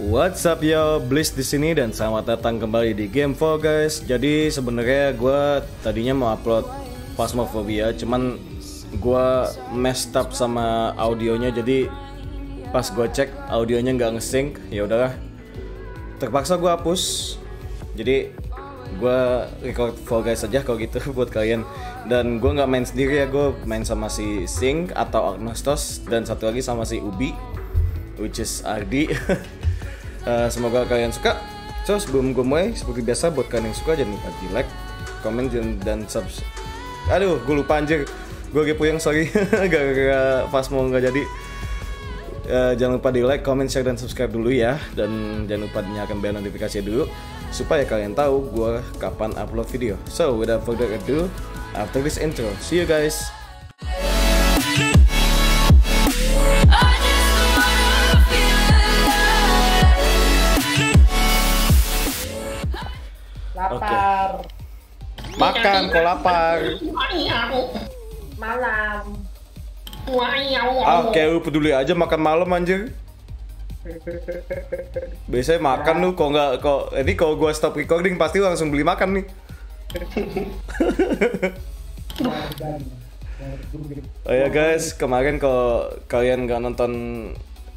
What's up yo, Bliss di sini dan selamat datang kembali di game Fall Guys. Jadi sebenarnya gue tadinya mau upload Phasmophobia, cuman gue messed up sama audionya. Jadi pas gue cek audionya nggak ngesync, ya udahlah. Terpaksa gue hapus. Jadi gue record Fall Guys aja kalau gitu buat kalian. Dan gue nggak main sendiri ya, gue main sama si Sync atau Agnostos dan satu lagi sama si Ubi, which is Ardi. Semoga kalian suka. So sebelum gue mulai, seperti biasa buat kalian yang suka jangan lupa di like, comment dan subscribe. Aduh, gue lupa anjir, gue kepuyang, sorry. Gara-gara pas mau nggak jadi. Jangan lupa di like, comment, share dan subscribe dulu ya. Dan jangan lupa nyalakan bel notifikasi dulu supaya kalian tahu gue kapan upload video. So without further ado, after this intro, see you guys. Lapar. Okay. Makan kalau lapar. Malam. Oke, lu peduli aja makan malam anjir. Biasanya makan lu kok nggak kok. Ini kalau gua stop recording pasti langsung beli makan nih. Oh ya guys, kemarin kalau kalian nggak nonton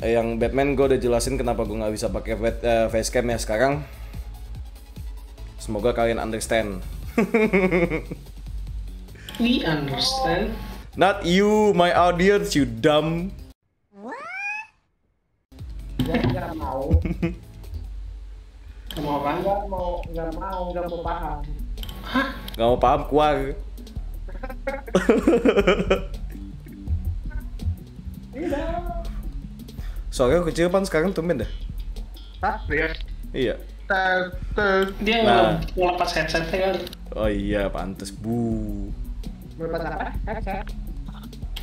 yang Batman, gua udah jelasin kenapa gua nggak bisa pakai facecam ya sekarang. Semoga kalian understand. We understand. Not you, my audience, you dumb. Gak mau. Gak mau paham. Hah? Gak mau paham, keluar. Soalnya kecil pan sekarang tumen dah. Hah? Iya. Dia ngelepas headsetnya kan. Oh iya, pantes bu. Ngelepas apa? Headset.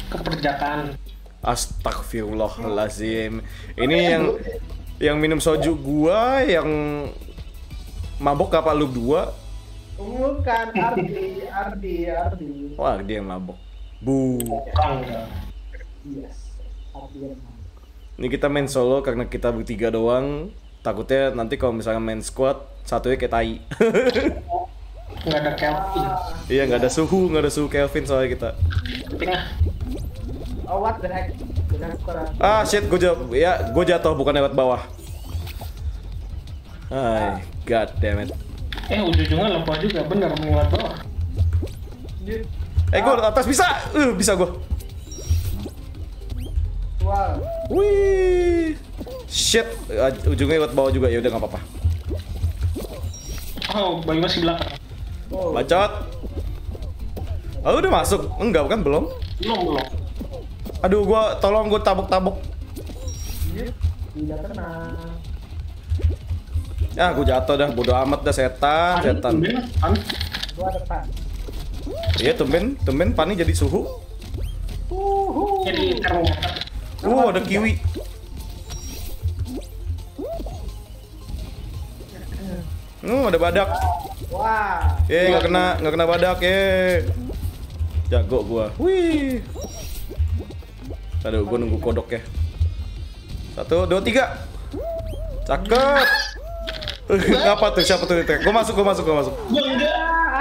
Keperjakaan. Astagfirullahalazim. Ini yang minum soju gua, yang mabok apa lu dua? Bukan, Ardi. Wah, dia yang mabok. Bu. Yes. Ini kita main solo karena kita bertiga doang. Takutnya nanti kalau misalnya main squad satunya kayak tai. Nggak ada Kelvin. Iya, nggak ada suhu Kelvin soalnya kita. Oh, what the heck? Ah shit, gue jatuh bukan lewat bawah. Ay, god damn it. Ujung-ujungnya lempar juga, bener lewat bawah. Gue atas bisa, bisa gue. Wow. Wih. Shit, ujungnya buat bawah juga, ya udah nggak apa-apa. Oh, bayi masih belakang. Bacot. Oh, udah masuk? Enggak kan, belum? Belum. Aduh, tolong gue tabok. Tidak kena. Ya, gue jatuh dah, bodo amat dah setan. Gue ada pan. Iya, tumben pan jadi suhu. Jadi termometer. Ada kiwi. Ada badak. Wah. Nggak kena badak ya. Jago gua. Wih. Aduh, gua nunggu kodok ya. 1, 2, 3. Cakep. Apa tuh? Siapa tuh? Gua masuk.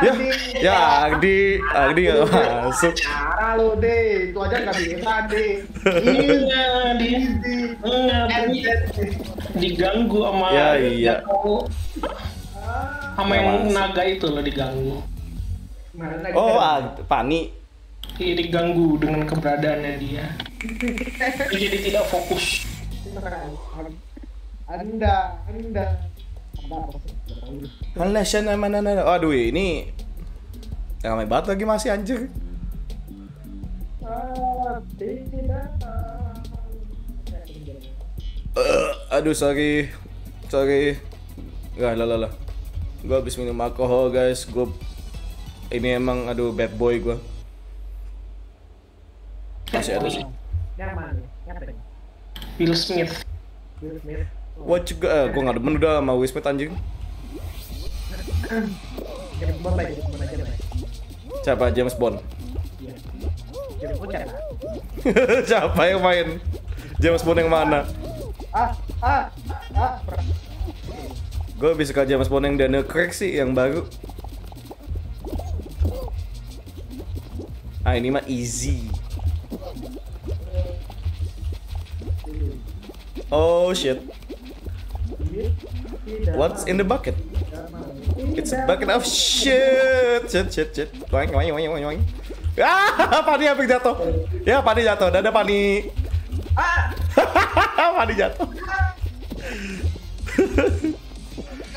Ya, ya Agdi nggak masuk. Cara lo deh, itu aja nggak bisa deh. Iya, diganggu sama. Iya. Sama yang naga itu lo diganggu. Oh, Pani. Iya, diganggu dengan keberadaannya dia. Jadi tidak fokus. Anda. Malaysia mana. Aduh, ini ramai banget lagi masih anjir. Aduh, sorry. Lah. Gue habis minum alkohol guys. Gue ini emang aduh bad boy gue. Masih ada sih. Will Smith. What juga? Gue nggak demen udah sama Will Smith anjing. Siapa James Bond? Siapa yang main? James Bond yang mana? Gue bisa suka James Bond yang Daniel Craig sih, yang baru. Ah, ini mah easy. Oh shit. What's in the bucket? It's a bucket of shit. Shit. Wang. Ah, Pani hampir jatuh. Ya, Pani jatuh. Dada Pani. Ah. Pani jatuh.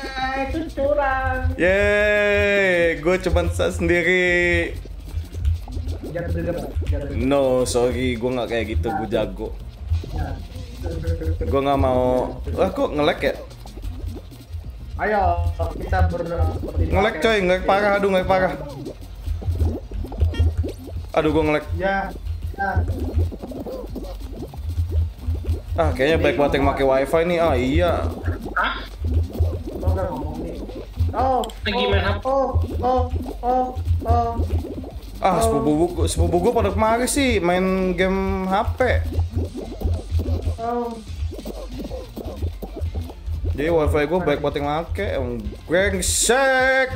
Nah, itu curang. Yeay, gue cuman sendiri. No, sorry, gue nggak kayak gitu, gue jago. Gue nggak mau. Wah, kok nge-lag ya? Ayo, kita nge-lag coy, nge-lag parah, aduh nge-lag parah. Aduh, gue nge-lag. Ah, kayaknya baik banget yang pakai wifi nih. Ah, iya. Ah, sepupu gue pada kemari sih main game HP. Jadi wifi gue baik buat yang make, brengsek.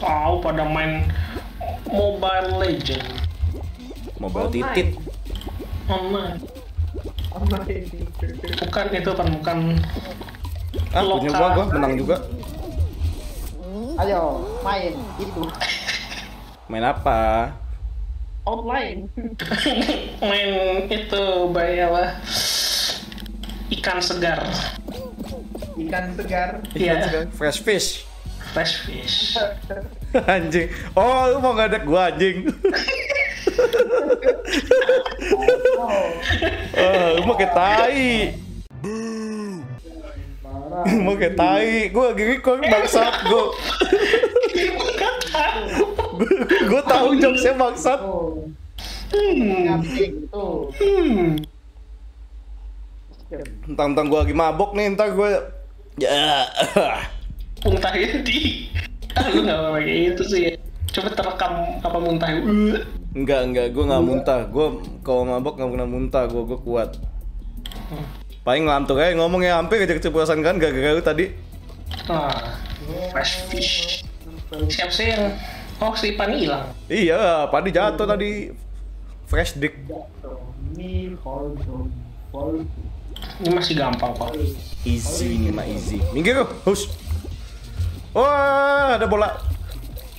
Tahu pada main Mobile Legends. Mobile titit. Bukan itu kan, bukan. Ah, punya gua menang juga. Ayo, main itu. Main apa? Online. Main itu bayalah ikan segar. fresh fish. Anjing, oh lu mau ngadek gua anjing. Oh, lu mau ketai. Mau ketai, gua lagi record bangsat gua. Gue tahu jokesnya bangsat. Tentang gue lagi mabok nih, ntar gue ya muntahin di. Lu nggak pakai itu sih, coba terekam apa muntahin. Enggak, gue nggak muntah. Gue kalau mabok nggak pernah muntah. Gue kuat. Paling ngelantur aja ngomongnya, hampir aja keceplosan kan gara-gara tadi. Fresh fish. Siap sih. Oh, si Pani hilang. Iya, Pani jatuh tadi. Fresh dick. Ini masih gampang kok. Easy, ini mah easy. Minggir lu, hus. Wah, ada bola.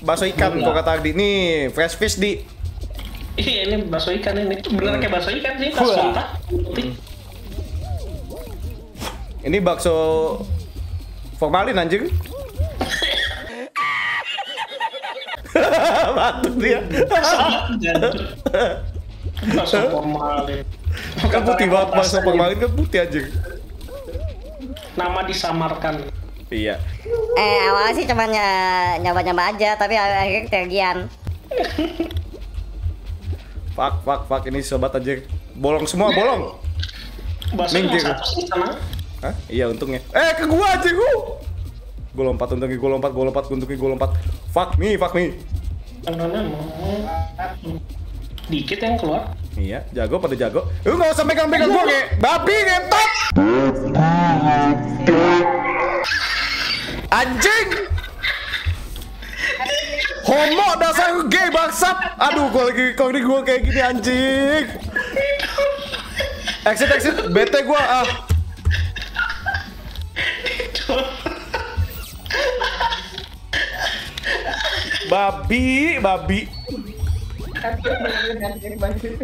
Bakso ikan kok kata Ardi. Nih, fresh fish di. Iya, ini bakso ikan ini. Bener kayak bakso ikan sih, tas kontak. Ini bakso formalin anjing. Batuk dia. Bakso formalin. Kan putih banget, bakso formalin kan putih aja. Nama disamarkan. Iya. Awalnya sih cuma nyoba-nyoba aja, tapi akhirnya ketergian. Pak, ini sobat aja. Bolong semua, bolong. Minggir. Hah? Iya untungnya. Ke gua aja gua. Gue lompat, untungnya gue lompat, fuck me. Dikit yang keluar. Iya, jago pada jago. Lu gak usah megang-megang gue kayak babi ngentot. Anjing. Homo dasar gay bangsat. Aduh, gue lagi kok ini gue kayak gini anjing. Exit, bete gue ah. Babi.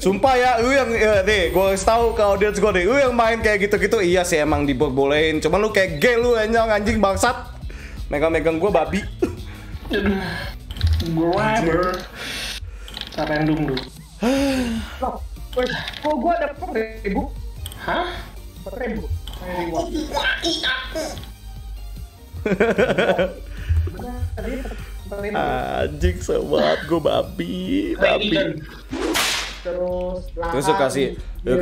Sumpah ya, lu yang deh, gue harus tahu ke audiens gue deh. Lu yang main kayak gitu-gitu, iya sih emang dibolehin. Cuman lu kayak gay lu anjing bangsat. Megang-megang gue babi. Grabber. Random dulu. Kok gue ada 4.000? Hah? 4.000? Anjing sobat, gue babi. Terus lu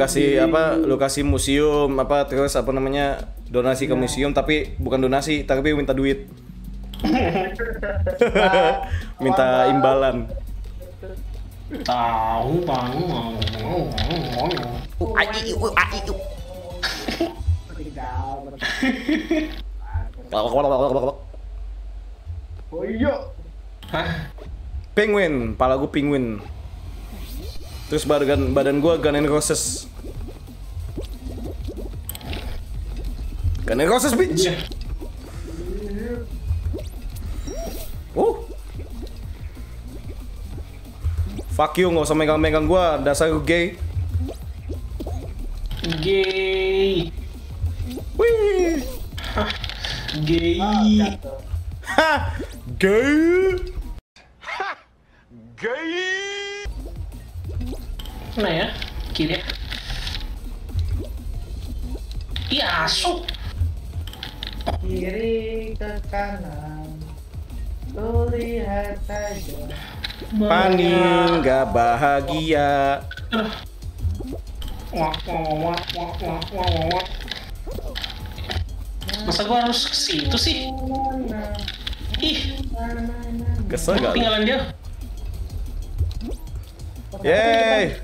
kasih museum apa, terus apa namanya, donasi ke museum, tapi bukan donasi, tapi minta duit. Minta imbalan. Tahu banget. Aji, Oh iya. Hah? Penguin, pala gue penguin. Terus badan gue Gun and Roses. Gun and Roses, bitch. Oh. Fuck you, nggak usah megang-megang gue, dasar gue gay. Gay. Wih. Gay. Ha. Gay. Ha. Gay. Nah ya, kiri. Iya, masuk. Kiri ke kanan. Tuh lihat aja. Panin gak bahagia. Wah. Masa gua harus ke situ sih? Ih, kesel gak? Ketinggalan dia. Yeay.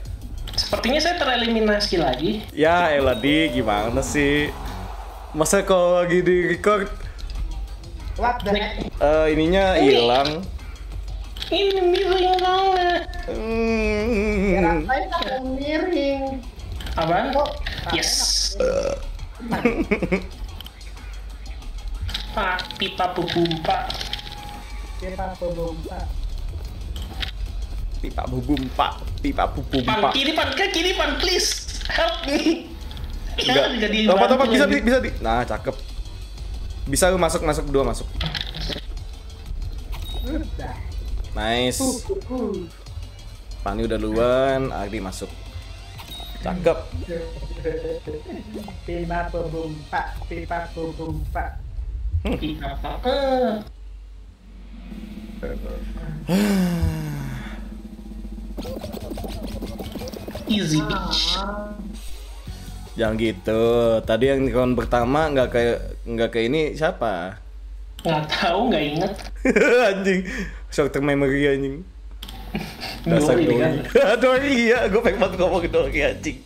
Sepertinya saya tereliminasi lagi. Ya elah, Di, gimana sih? Masa kalau lagi di record ininya hilang. Ini miring banget. Rasanya aku miring. Apaan? Yes. Pak, pipa bubumpa. Pipa bubumpa. Pan kiri, pan ke kiri, pan please. Help me. Enggak. Topat-topat bisa di. Nah, cakep. Bisa lu masuk dua masuk. Udah. Nice. Pani udah duluan, Ardi masuk. Cakep. Pipa bubumpa. Easy bitch. Jangan gitu. Tadi yang round pertama nggak kayak ini siapa? Nggak tahu, nggak inget. Anjing, short term memory anjing. Dasar doi. Doi ya, gue pengen banget ngomong doi anjing.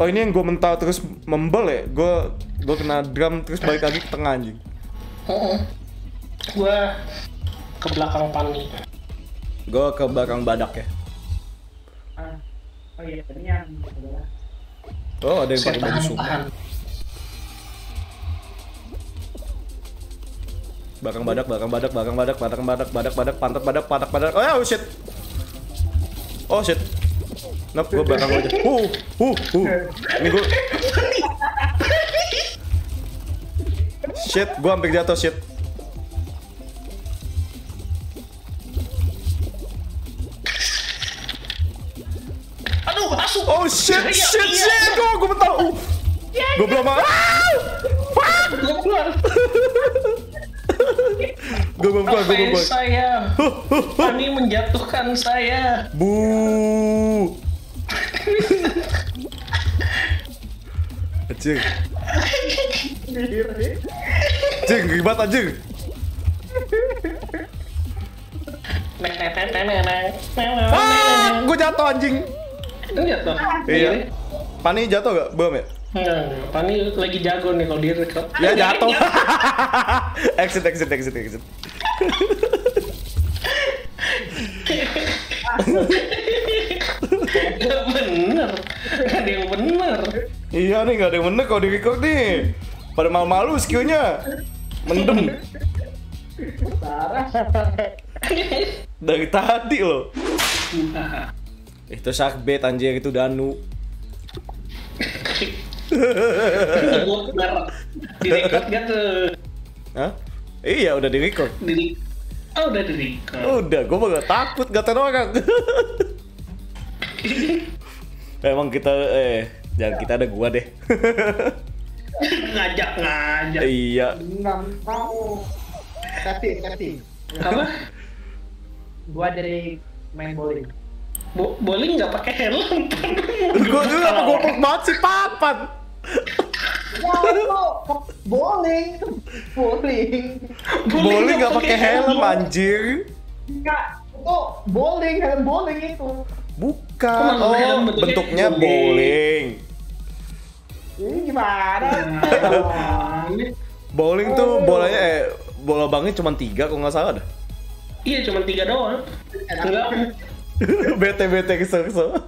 Oh ini yang gue mental terus membel ya, gue kena drum terus balik lagi ke tengah anjing. Gue ke belakang Pani. Gue ke belakang badak ya. Oh iya, ternyata. Oh ada yang pakai baju sumber. Belakang badak, pantat badak. Oh shit. Nop, gue belakang aja. Ini gue. Shit, gue hampir jatuh, shit. Aduh, asu. Oh shit. Gue mental. Gue belum mau. Fuck. Gue belum keluar. Saya. Pani menjatuhkan saya. Bu. Anjing, ribet anjing. Gue jatuh anjing. Itu jatuh. Iya. Pani jatuh gak? Belum ya? Pani lagi jago nih kalau dia rekod. Ya jatuh. Exit. Gak bener. Iya nih, gak ada yang bener kalau di-record nih. Pada malu-malu skillnya. Mendem. Dari tadi loh. Itu sakbet anjir, itu Danu. Direkod gak tuh? Hah? Iya udah direkod. Oh udah direkod. Udah, gue malah takut gatain orang. Emang kita jangan kita ada gua deh. Ngajak. Iya. Enggak mau. Kasih. Apa? Gua dari main bowling. Bowling nggak pakai helm. Gua dulu apa goblok banget sih papan. Bowling nggak pakai helm anjir. Enggak, itu bowling, helm bowling itu. Bukan, oh, bentuknya bowling. Ini gimana? Bowling tuh bolanya bola lubangnya cuma 3 kalau nggak salah dah. Iya, cuma 3 doang. Enggak. Bete-bete kesel-kesel.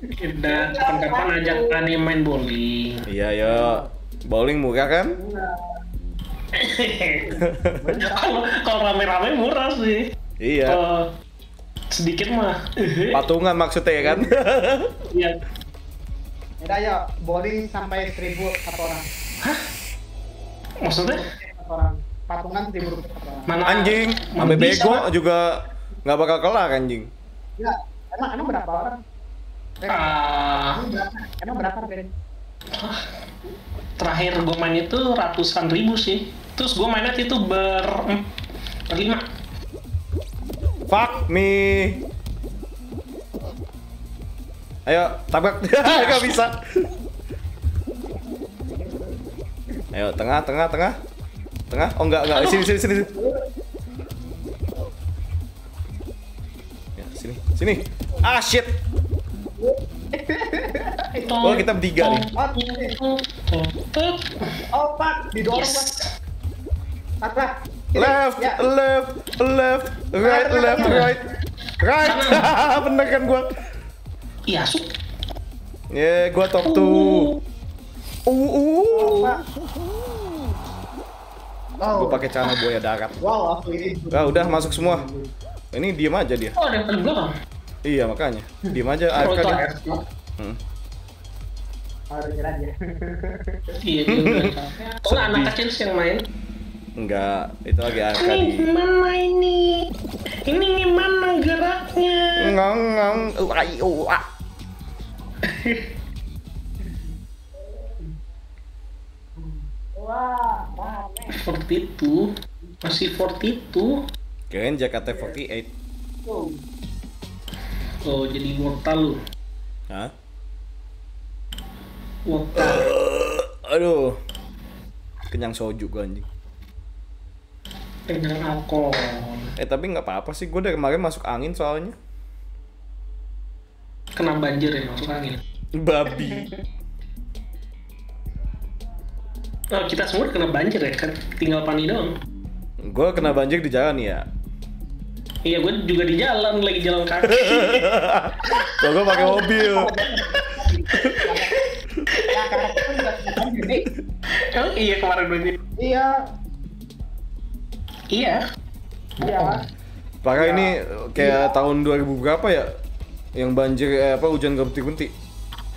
Udah, kapan-kapan ajak Ani main bowling. Iya, yo. Bowling murah kan? Kalau rame-rame murah sih. Iya. Sedikit mah. Patungan maksudnya ya kan? Iya. Udah ya, bowling sampai 1.000 satu orang. Hah? Maksudnya? Orang. Patungan 1.000 orang. Mana anjing? Sampai bego juga nggak bakal kelar anjing. Iya. Emang berapa orang? Emang berapa Ben? Terakhir gue main itu ratusan ribu sih. Terus gue mainnya itu berlima. Fuck me. Ayo tabrak. Gak bisa. Ayo tengah. Oh enggak. Sini. Ya, sini. Ah shit. Oh kita bertiga nih. Oh pak, didorong yes. Pak. Left, right. Bener kan gua? Iya sup. Yeah, gua top 2. Gua pakai celana buaya darat. Wow, nah, udah masuk semua. Ini diem aja dia. Oh, ada yang paling belakang. Iya makanya, diem aja. AFK dia. Iya. Oh, anak kecil sih yang main. Enggak, itu lagi AFK. Ini gimana ini? Ini gimana geraknya? Ngang. Wah, 42. Masih 42. Keren JKT48. Oh, jadi mortal lu. Hah? Mortal. Aduh. Kenyang soju gua anjing. Kenyang alkohol. Tapi nggak apa-apa sih, gua dari kemarin masuk angin soalnya. Kena banjir ya, masuk angin. Babi. Oh, kita semua kena banjir ya, kan tinggal Pani doang. Gua kena banjir di jalan ya. Iya, gue juga di jalan, lagi jalan kaki. Kalau gue pakai mobil. Emang iya kemarin banjir? Iya. Parah ini kayak tahun 2000 berapa ya? Yang banjir apa hujan gak berhenti-henti?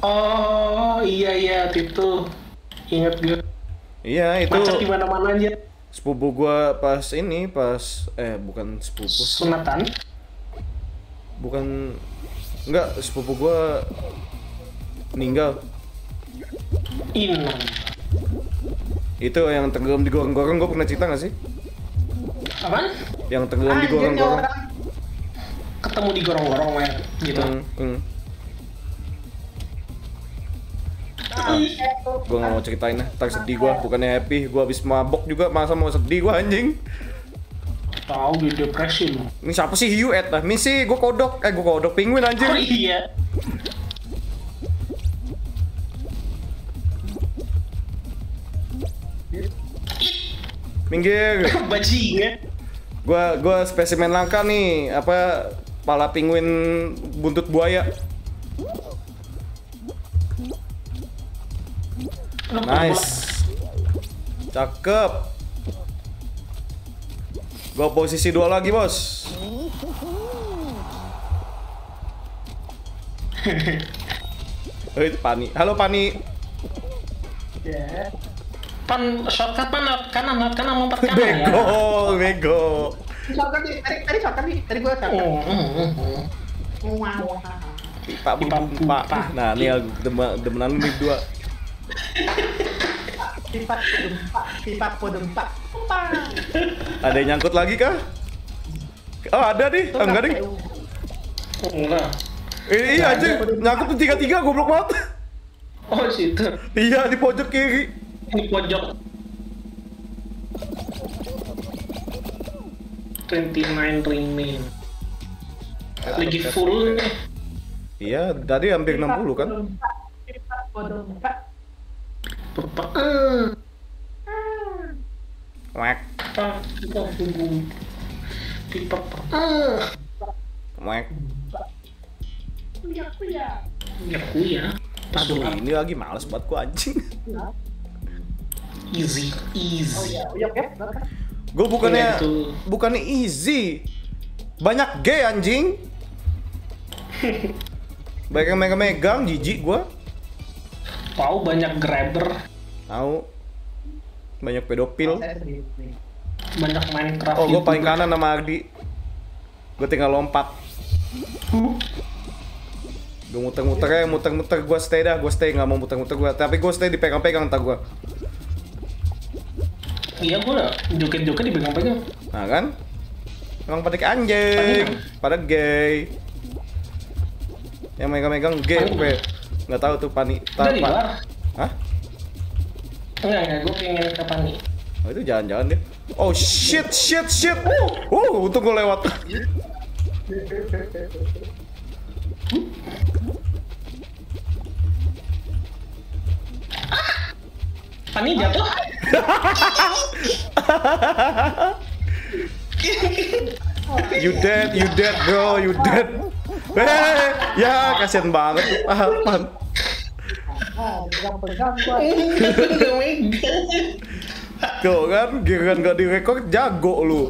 Oh iya itu. Ingat gue. Iya itu. Macet di mana-mana aja. Sepupu gua bukan sepupu. Sunatan? Bukan, enggak, sepupu gua meninggal. Itu yang tenggelam di gorong-gorong, gua pernah cerita nggak sih? Apaan? Yang tenggelam di gorong-gorong. Ketemu di gorong-gorong gitu. Gue gak mau ceritain lah, ntar sedih gue, bukannya happy. Gue habis mabok juga, masa mau sedih gue anjing. Tau di depresi lu. Ini siapa sih Hiu Ed lah, misi gue kodok, penguin anjing. Oh iya. Minggir. Bajingan. Gue spesimen langka nih, apa, pala penguin buntut buaya. Nice, cakep. Gua posisi 2 lagi bos. Itu Pani. Halo Pani. Pan shortcut mana? Kanan mau perkanan. Bego. Shortcut nih, tadi shortcut nih, tadi gua shortcut. Wow. Pak. Nah, ini aku demenan nih 2. Pipa podempak. Ada yang nyangkut lagi kah? Oh ada nih, enggak deh. Enggak. Iya aja, nyangkut tuh 3-3, goblok banget. Oh situ. Iya di pojok kiri. Di pojok. 29 remain. Lagi full nih. Iya, tadi hampir 60 kan? Aduh, ini lagi males buat ku anjing. Easy. Gue bukannya easy. Banyak gay anjing. Banyak yang megang-megang, jijik gue. Tahu banyak grabber. Tahu. Banyak pedofil. Banyak Minecraft. Oh, gue paling kanan sama Ardi. Gue tinggal lompat. Gue muter-muter ya, gue stay dah, nggak mau muter-muter gue. Tapi gue stay dipegang-pegang tak gue. Iya, gue lah joget-joget dipegang-pegang. Nah kan? Emang pada anjing, pada gay. Yang megang-megang gay, gue nggak tahu tuh Pani. Dari luar? Hah? Enggak, gue pengen ke Pani. Oh itu jalan-jalan deh. Oh shit. Oh, untung gue lewat. Pani jatuh. You dead bro, you dead. Ya kasihan banget tuh Pan. Tuh kan, giliran gak direkord jago lu.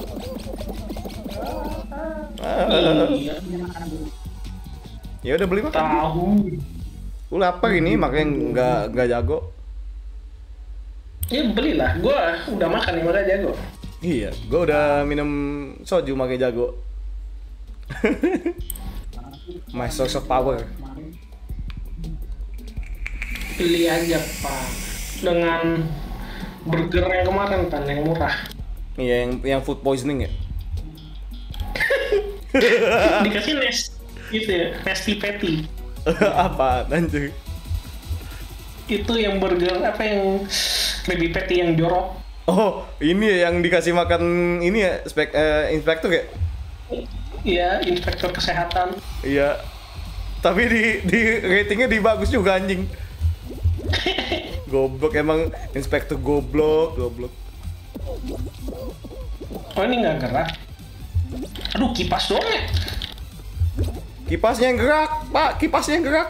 Ya udah beli makan. Tahu. Lu lapar ini makanya nggak jago. Ya belilah, gua udah makan nih makanya jago. Iya, gue udah minum soju makanya jago. My source of power. Pilih aja Pak dengan burger yang kemarin Pan, yang murah. Iya, yang food poisoning ya. Dikasih nest gitu ya, nasty patty. Apa anjir? Itu yang burger apa yang baby patty yang jorok. Oh, ini ya yang dikasih makan ini ya, inspektur ya? Iya, inspektur kesehatan. Iya. Tapi di ratingnya di bagus juga anjing. Goblok emang inspektur goblok. Oh, ini nggak gerak. Aduh, kipas doang ya. Kipasnya yang gerak, Pak. Kipasnya yang gerak.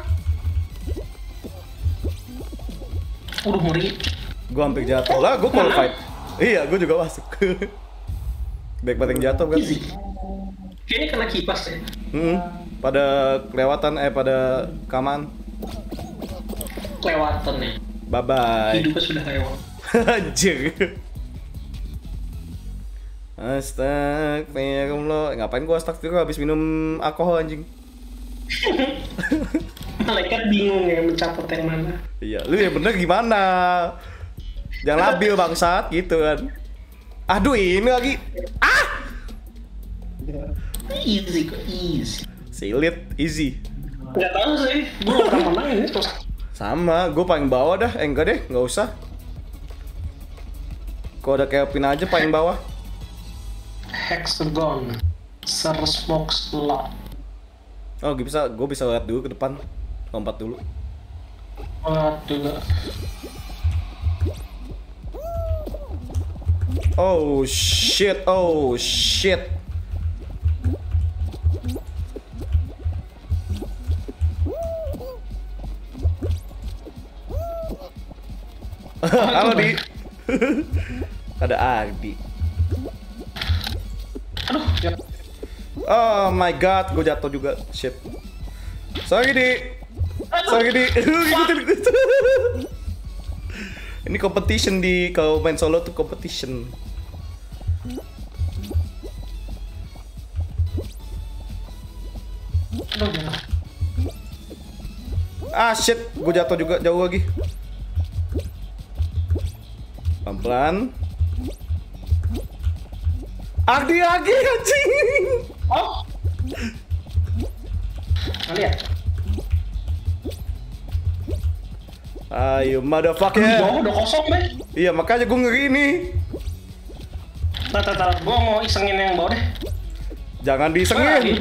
Udah murid. Gue hampir jatuh lah, gue qualified. Iya, gue juga masuk. Back batting jatuh kan? Kayaknya kena kipas ya. Pada kelewatan, pada kaman. Kelewatan ya. Bye bye. Hidupnya sudah lewat. Anjir. Astagfirullah. Ngapain gue astagfirullah habis minum alkohol anjing? Malaikat bingung ya mencatat yang mana. Iya, lu yang bener gimana? Jangan labil bangsat gitu kan. Aduh ini lagi. Easy. Silit easy. Gak tau sih, gue gak pernah menang ini terus. Sama, gue paling bawah dah. Enggak deh, gak usah. Kau udah keopin aja paling bawah. Hexagon, Sir Smoke's Law. Oh gue bisa lihat dulu ke depan. Lompat dulu. Waduh. Oh shit. Halo Di. Ada Ardi. Aduh, jatuh. Oh my god, gue jatuh juga. Shit. Sorry Di. Ini competition di, kalau main solo tuh competition. Shit, gue jatuh juga jauh lagi. Pelan-pelan. Ardi lagi anjing. Oh. Lihat. Ayo motherfucker. Jauh udah kosong, Bang. Iya, makanya gue ngeri nih. Tata, gua mau isengin yang bawah deh. Jangan disengin.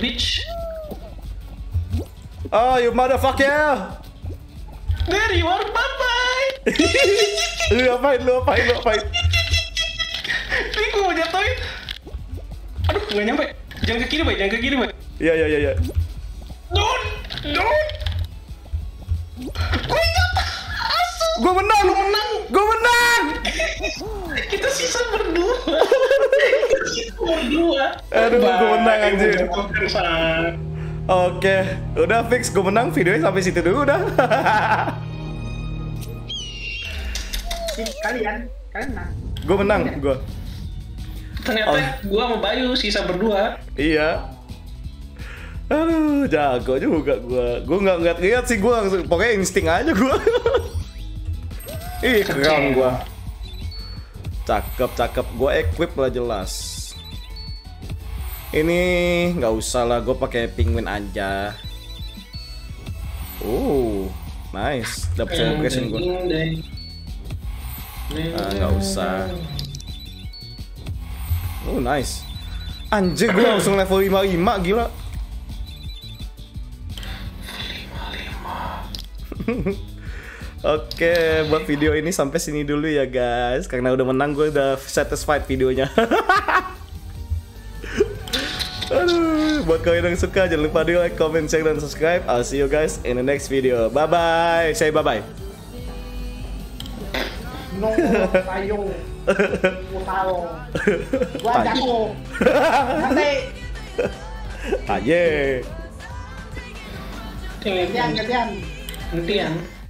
Oh, you motherfucker. There you are, bye-bye. Lu apain. Ini gua mau jatohin. Aduh, nggak nyampe. Jangan ke kiri, bay. Iya. Don't. Gue menang. Kita sisa berdua. Aduh, gue menang anjir. Oke, udah fix gue menang, videonya sampai situ dulu udah. Kalian menang. Gue menang, gue. Ternyata gue sama Bayu sisa berdua. Iya. Aduh, jago juga gue. Gue nggak lihat sih, gue langsung pokoknya insting aja gue. Ih, keren gue. Cakep. Gue equip lah jelas. Ini nggak usah lah, gue pakai penguin aja. Oh, nice. Dapat celebration gue. Nggak usah. Oh, nice. Anjir, gue langsung level 55, gila. Oke, buat video ini sampai sini dulu ya guys. Karena udah menang, gue udah satisfied videonya. Aduh, buat kalian yang suka jangan lupa di like, comment, share, dan subscribe. I'll see you guys in the next video. Bye bye. Say bye bye. No, tayo. Utalo. Gua jago. Aye. Gantian.